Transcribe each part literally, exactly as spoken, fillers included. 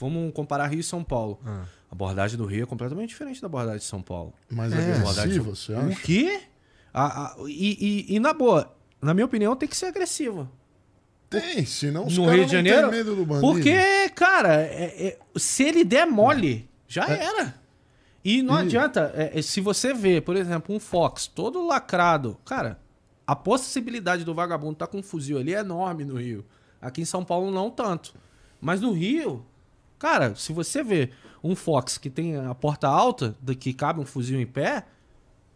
vamos comparar Rio e São Paulo. Ah. A abordagem do Rio é completamente diferente da abordagem de São Paulo. Mas é agressiva, você acha? O quê? A, a, e, e, e na boa, na minha opinião, tem que ser agressiva. Tem, senão os caras não têm medo do bandido. Porque, cara, é, é, se ele der mole, já é. era. E não e... adianta, é, se você vê, por exemplo, um Fox todo lacrado, cara, a possibilidade do vagabundo estar com um fuzil ali é enorme no Rio. Aqui em São Paulo não tanto. Mas no Rio, cara, se você vê um Fox que tem a porta alta, que cabe um fuzil em pé,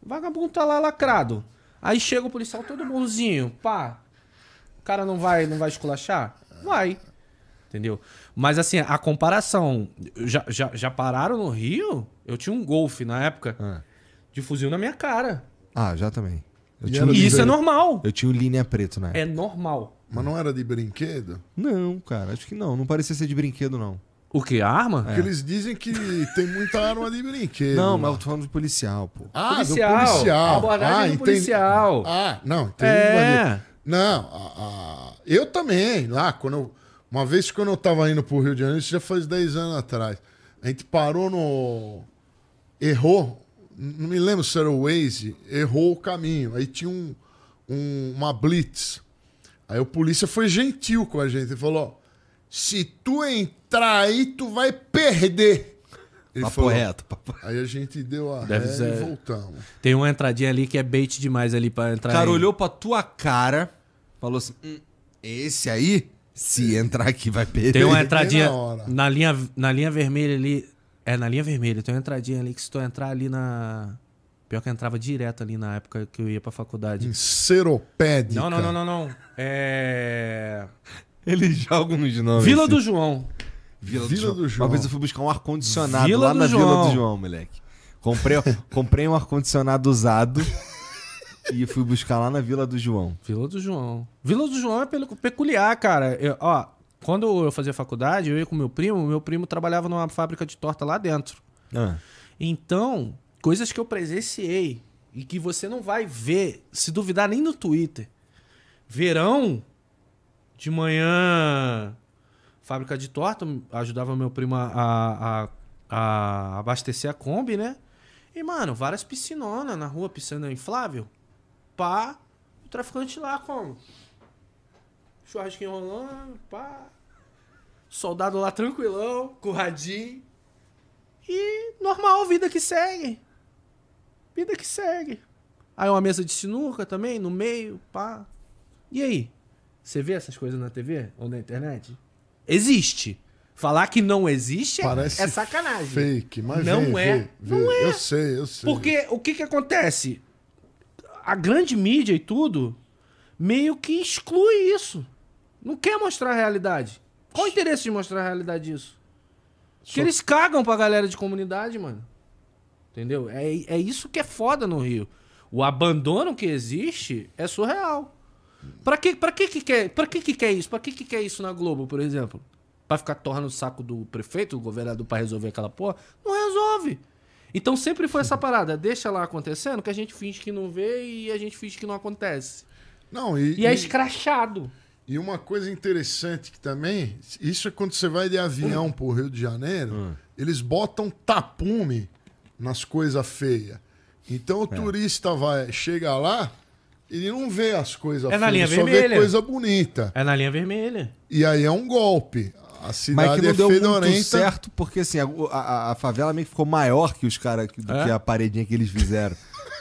o vagabundo tá lá lacrado. Aí chega o policial todo bonzinho, pá. O cara não vai, não vai esculachar? Vai. Entendeu? Mas assim, a comparação... Já, já, já pararam no Rio? Eu tinha um Golf na época ah. de fuzil na minha cara. Ah, já também. Eu tinha um... Isso é normal. Eu tinha o linha preto na época. É normal. Mas não era de brinquedo? Não, cara. Acho que não. Não parecia ser de brinquedo, não. O que? A arma? Porque é. eles dizem que tem muita arma de brinquedo. Não, mas eu tô falando do policial, pô. Ah, policial. do policial. A abordagem ah, do policial. Entendi. Ah, não. Entendi. É... Não, a, a, eu também, lá, quando eu, uma vez quando eu tava indo pro Rio de Janeiro, isso já faz dez anos atrás, a gente parou no... errou, não me lembro se era o Waze, errou o caminho, aí tinha um, um, uma blitz, aí o polícia foi gentil com a gente, ele falou, se tu entrar aí, tu vai perder. Ele papo falou, reto, papo... Aí a gente deu a Deve ré ser... e voltamos. Tem uma entradinha ali que é bait demais ali pra entrar. O cara aí. olhou pra tua cara, falou assim, hum, esse aí, se entrar aqui vai perder. Tem uma entradinha na, na, linha, na linha vermelha ali, é na linha vermelha, tem uma entradinha ali que se tu entrar ali na... Pior que eu entrava direto ali na época que eu ia pra faculdade. Em Seropédica. Não, não, não, não, não. É... Ele joga um de nome. Vila assim. do João. Vila, Vila do, João. do João. Uma vez eu fui buscar um ar-condicionado lá na João. Vila do João, moleque. Comprei, comprei um ar-condicionado usado e fui buscar lá na Vila do João. Vila do João. Vila do João é peculiar, cara. Eu, ó, quando eu fazia faculdade, eu ia com meu primo. Meu primo trabalhava numa fábrica de torta lá dentro. Ah. Então, coisas que eu presenciei e que você não vai ver, se duvidar, nem no Twitter. Verão, de manhã... Fábrica de torta, ajudava meu primo a, a, a, a abastecer a Kombi, né? E, mano, várias piscinonas na rua, piscina inflável. Pá, o traficante lá, como? Churrasquinho rolando, pá. Soldado lá tranquilão, curradinho. E normal, vida que segue. Vida que segue. Aí uma mesa de sinuca também, no meio, pá. E aí? Você vê essas coisas na T V ou na internet? Existe. Falar que não existe Parece é sacanagem. Fake, mas não, vê, é. Vê, vê. não é. Eu sei, eu sei. Porque o que que acontece? A grande mídia e tudo meio que exclui isso. Não quer mostrar a realidade. Qual o interesse de mostrar a realidade disso? Porque eles cagam pra galera de comunidade, mano. Entendeu? É, é isso que é foda no Rio. O abandono que existe é surreal. Pra que, pra que que quer, pra que que quer isso? Pra que que quer isso na Globo, por exemplo? Pra ficar torrando o saco do prefeito, do governador pra resolver aquela porra? Não resolve. Então sempre foi essa parada. Deixa lá acontecendo que a gente finge que não vê e a gente finge que não acontece. Não, e, e é e, escrachado. E uma coisa interessante que também... Isso é quando você vai de avião hum. pro Rio de Janeiro, hum. eles botam tapume nas coisas feias. Então o é. turista vai, chega lá... Ele não vê as coisas feias, é na linha só vermelha. vê coisa bonita. É na linha vermelha. E aí é um golpe. A cidade Mas que não é deu fedorenta. muito certo, porque assim, a, a, a favela meio que ficou maior que os caras do é? que a paredinha que eles fizeram.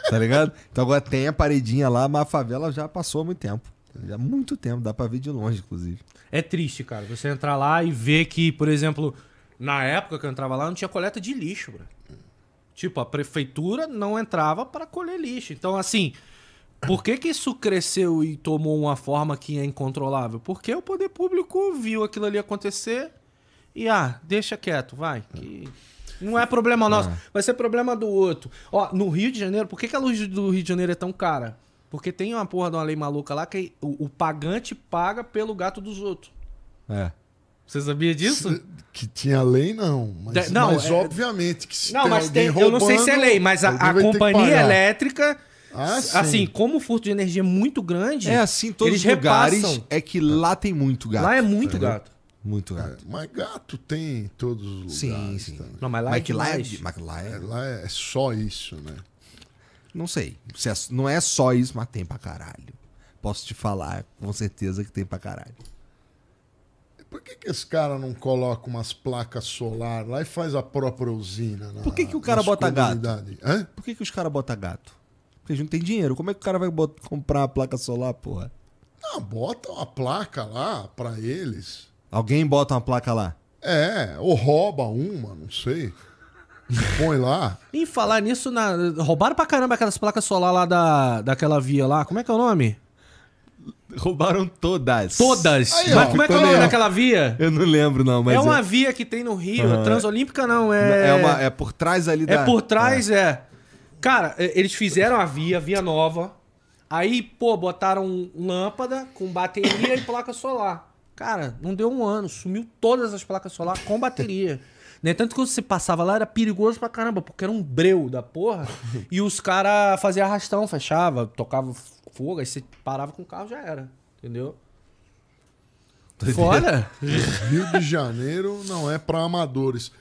Tá ligado? Então agora tem a paredinha lá, mas a favela já passou há muito tempo. Já há muito tempo, dá pra ver de longe, inclusive. É triste, cara. Você entrar lá e ver que, por exemplo, na época que eu entrava lá, não tinha coleta de lixo, bro. Tipo, a prefeitura não entrava pra colher lixo. Então, assim... Por que que isso cresceu e tomou uma forma que é incontrolável? Porque o poder público viu aquilo ali acontecer e, ah, deixa quieto, vai. Que não é problema nosso, ah. vai ser problema do outro. Ó, no Rio de Janeiro, por que que a luz do Rio de Janeiro é tão cara? Porque tem uma porra de uma lei maluca lá que o, o pagante paga pelo gato dos outros. É. Você sabia disso? Que tinha lei, não. Mas, de, não, mas é... obviamente que se não, tem mas alguém tem, roubando... Eu não sei se é lei, mas a, a companhia elétrica... Ah, sim. Assim, como o furto de energia é muito grande... É assim, todos os lugares repassam. É que lá tem muito gato. Lá é muito gato. Muito gato. É, mas gato tem em todos os lugares. Sim, sim. Também. Não, mas lá, mas é, lá, é, mas lá, é... É, lá é só isso, né? Não sei. Se é, não é só isso, mas tem pra caralho. Posso te falar com certeza que tem pra caralho. Por que que esse cara não coloca umas placas solar lá e faz a própria usina? Na, por que que o cara bota comunidade? Gato? Hã? Por que que os caras botam gato? Porque a gente não tem dinheiro. Como é que o cara vai botar, comprar a placa solar, porra? Não, bota uma placa lá pra eles. Alguém bota uma placa lá? É, ou rouba uma, não sei. Põe lá. Em falar nisso, na... roubaram pra caramba aquelas placas solar lá da... daquela via lá. Como é que é o nome? Roubaram todas. Todas? Aí, mas ó, como é que é o nome daquela via? Eu não lembro, não. Mas é uma é... via que tem no Rio. Uhum. Transolímpica, não. É... É, uma... é por trás ali da... É por trás, é. é. Cara, eles fizeram a via, via nova. Aí, pô, botaram lâmpada com bateria e placa solar. Cara, não deu um ano. Sumiu todas as placas solar com bateria. Né? Tanto que quando você passava lá, era perigoso pra caramba, porque era um breu da porra. E os caras faziam arrastão, fechava, tocava fogo, aí você parava com o carro, já era. Entendeu? Foda! Rio de Janeiro não é pra amadores.